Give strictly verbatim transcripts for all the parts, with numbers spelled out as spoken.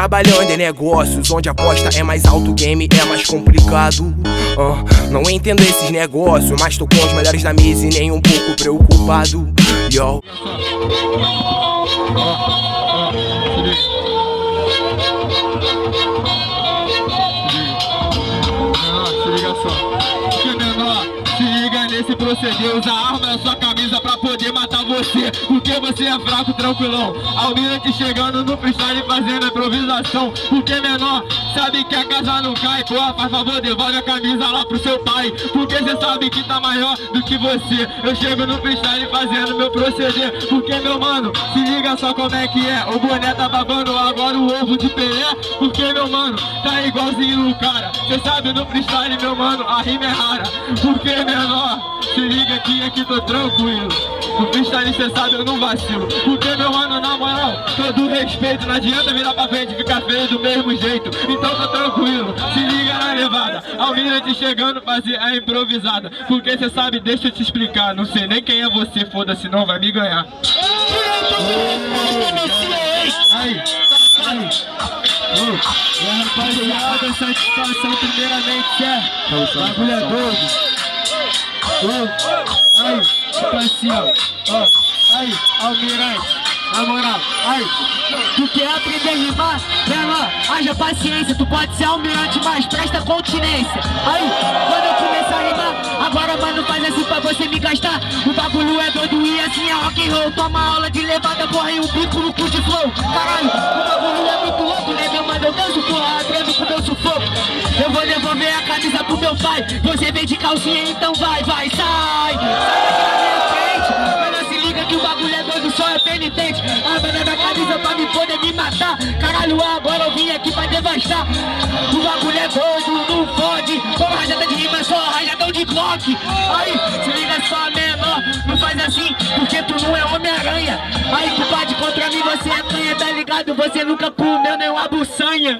trabalhando em negócios onde a aposta é mais alto, o game é mais complicado. ah, Não entendo esses negócios, mas tô com os melhores da mesa e nem um pouco preocupado. Yo. Se proceder, usa a arma na sua camisa pra poder matar você, porque você é fraco, tranquilão. Almirante chegando no freestyle fazendo improvisação, porque menor sabe que a casa não cai. Porra, faz favor, devolve a camisa lá pro seu pai, porque você sabe que tá maior do que você. Eu chego no freestyle fazendo meu proceder, porque meu mano, se liga só como é que é. O boné tá babando agora o ovo de Pelé, porque meu mano, tá igualzinho o cara. Você sabe no freestyle, meu mano, a rima é rara, porque menor, se liga aqui, aqui tô tranquilo. No freestyle cê sabe, eu não vacilo, porque meu mano, na moral, todo respeito. Não adianta virar pra frente, ficar feio do mesmo jeito. Então tô tranquilo, se liga na levada. Almirante chegando, fazer a improvisada, porque cê sabe, deixa eu te explicar. Não sei nem quem é você, foda-se, não vai me ganhar. Aí, aí. E rapaziada, satisfação primeiramente é bagulho é doido. Oh, aí, tipo assim, ó, ó, aí, Almirante, na moral, aí. Tu quer aprender a rimar? Menor, haja paciência, tu pode ser almirante, mas presta continência. Aí, quando eu começar a rimar, agora mano faz assim pra você me gastar. O bagulho é doido e assim é rock and roll. Toma aula de levada, porra, e um bico no cu de flow. Caralho, o bagulho é muito louco, né meu mano, eu danço, porra, atrevo com meu sufoco. Eu vou devolver a camisa pro meu pai. Você vem de calcinha, então vai, vai, sai. Sai daqui da minha frente. Mas não se liga que o bagulho é doido, só é penitente. A banana camisa pra me poder me matar. Caralho, agora eu vim aqui pra devastar. O bagulho é doido, não pode. Só rajada de rima, só rajadão de Glock. Aí, se liga só, menor, não faz assim, porque tu não é Homem-Aranha. Aí, compadre, contra mim você é canha, tá ligado? Você nunca comeu nem uma buçanha.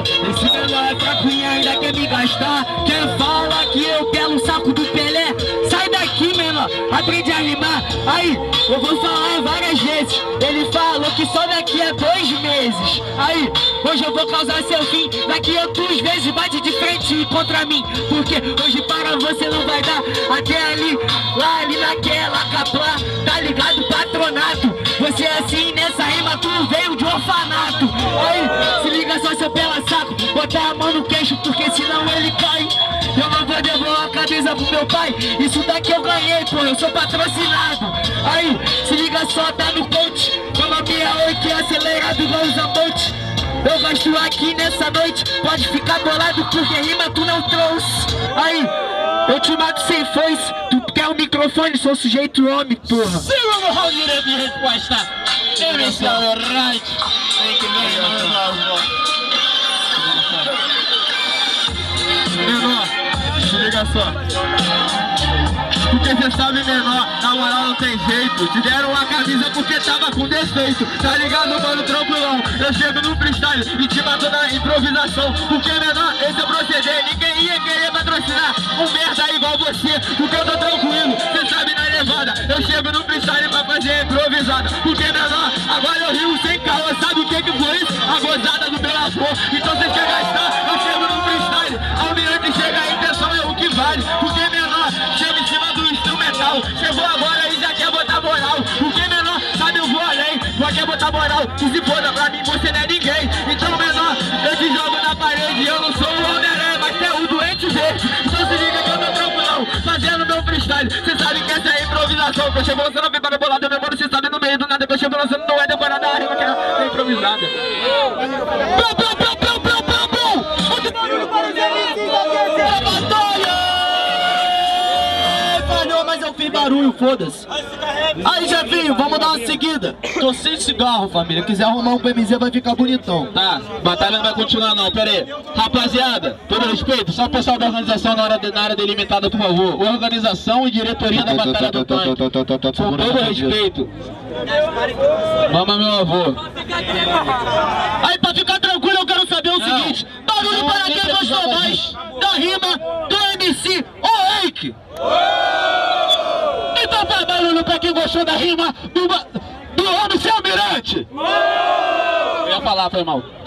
Esse menor é fraquinho, ainda quer me gastar. Quem fala que eu pelo saco do Pelé? Sai daqui, menor, aprende a rimar. Aí, eu vou falar várias vezes. Ele falou que só daqui a dois meses. Aí, hoje eu vou causar seu fim. Daqui a duas vezes bate de frente contra mim, porque hoje para você não vai dar. Até ali, lá ali naquela capla, tá ligado, patronato. Você assim, nessa rima tu veio de orfanato. Aí, se liga só seu pela saco, botar a mão no queixo, porque senão ele cai. Eu não vou devolver a camisa pro meu pai. Isso daqui eu ganhei, pô, eu sou patrocinado. Aí, se liga só, tá no coach. Toma minha oi que é acelerado igual os amantes. Eu gosto aqui nessa noite, pode ficar bolado porque rima tu não trouxe. Aí, eu te mato sem foice, tu quer o microfone, sou sujeito homem, porra. Siga no round direito de resposta. Ele está no right. Tem que ver, menor, se liga só. Porque cê sabe, menor, na moral não tem jeito. Te deram a camisa porque tava com defeito. Tá ligado, mano, tranquilão. Eu chego no freestyle e te mato na improvisação, porque menor, esse é proceder. Ninguém ia querer patrocinar um merda igual você, porque eu tô tranquilo. Cê sabe, na levada, eu chego no freestyle pra fazer improvisada, porque menor, agora eu rio sem caô. Sabe o que que foi isso? A gozada do meu avô. Então cê quer gastar, eu chego no freestyle. Almirante chega, a intenção é o que vale, porque menor, chega em cima. Chegou agora e já quer botar moral, porque menor, sabe, eu vou além. Já quer botar moral, que se foda, pra mim você não é ninguém. Então menor, eu te jogo na parede. Eu não sou o Homem-Aranha, mas você é o doente verde. Então se liga que eu tô tranquilão, fazendo meu freestyle. Cê sabe que essa é a improvisação, que eu chego lançando a pipa na bolada. Meu mano, cê sabe, no meio do nada que eu chego lançando, não é decorada a rima que é improvisada. Plum, plum, plum, plum, plum, plum, plum. Muito barulho para os elites da batalha. Mas eu fiz barulho, foda-se. Aí, Jefinho, vamos dar uma seguida. Tô sem cigarro, família. Quiser arrumar um P M Z vai ficar bonitão. Tá, batalha não vai continuar não, pera aí. Rapaziada, todo respeito, só o pessoal da organização na, hora de, na área delimitada, por favor. Organização e diretoria da Batalha do Tanque. Com todo respeito. Mama meu avô. Aí, pra ficar tranquilo, eu quero saber o seguinte. Barulho Então para quem gostou mais da rima do M C Oeik. Então faz barulho pra quem gostou da rima do, do M C Almirante. Eu ia falar, foi mal.